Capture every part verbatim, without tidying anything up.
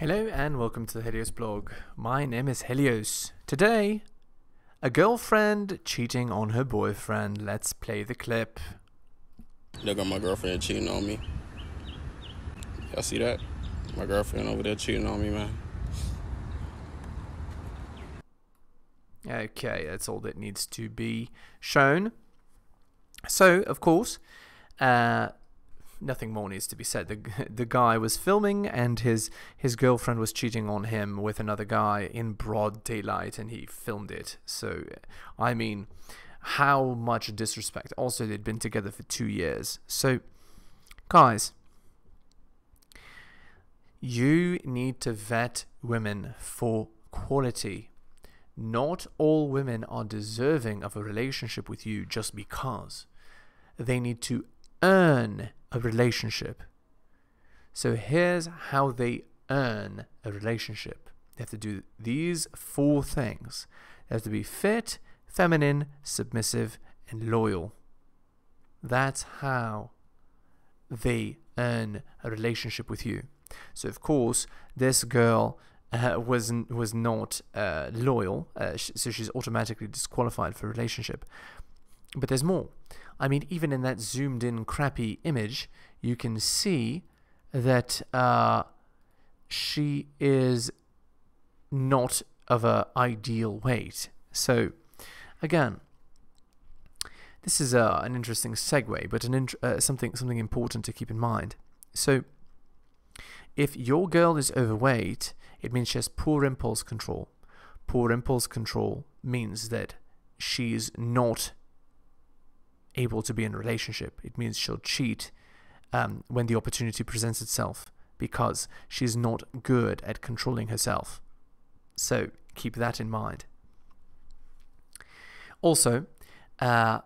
Hello and welcome to the Helios Blog. My name is Helios. Today, a girlfriend cheating on her boyfriend. Let's play the clip. Look at my girlfriend cheating on me. Y'all see that? My girlfriend over there cheating on me, man. Okay, that's all that needs to be shown. So, of course, uh, nothing more needs to be said. The the guy was filming, and his his girlfriend was cheating on him with another guy in broad daylight, and he filmed it. So, I mean, how much disrespect? Also, they'd been together for two years. So, guys, you need to vet women for quality. Not all women are deserving of a relationship with you just because. They need to earn a relationship. So here's how they earn a relationship. They have to do these four things. They have to be fit, feminine, submissive, and loyal. That's how they earn a relationship with you. So of course, this girl uh, was was not uh, loyal, uh, sh so she's automatically disqualified for a relationship. But there's more. I mean, even in that zoomed-in crappy image, you can see that uh, she is not of an ideal weight. So, again, this is uh, an interesting segue, but an int uh, something something important to keep in mind. So, if your girl is overweight, it means she has poor impulse control. Poor impulse control means that she's not able to be in a relationship. It means she'll cheat um, when the opportunity presents itself because she's not good at controlling herself. So keep that in mind. Also, uh,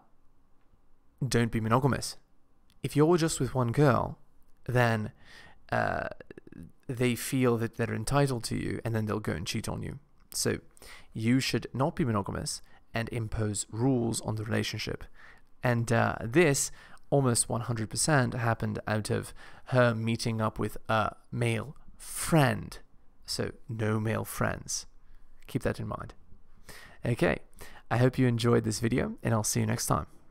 don't be monogamous. If you're just with one girl, then uh, they feel that they're entitled to you and then they'll go and cheat on you. So you should not be monogamous and impose rules on the relationship. And uh, this almost one hundred percent happened out of her meeting up with a male friend. So no male friends. Keep that in mind. Okay, I hope you enjoyed this video and I'll see you next time.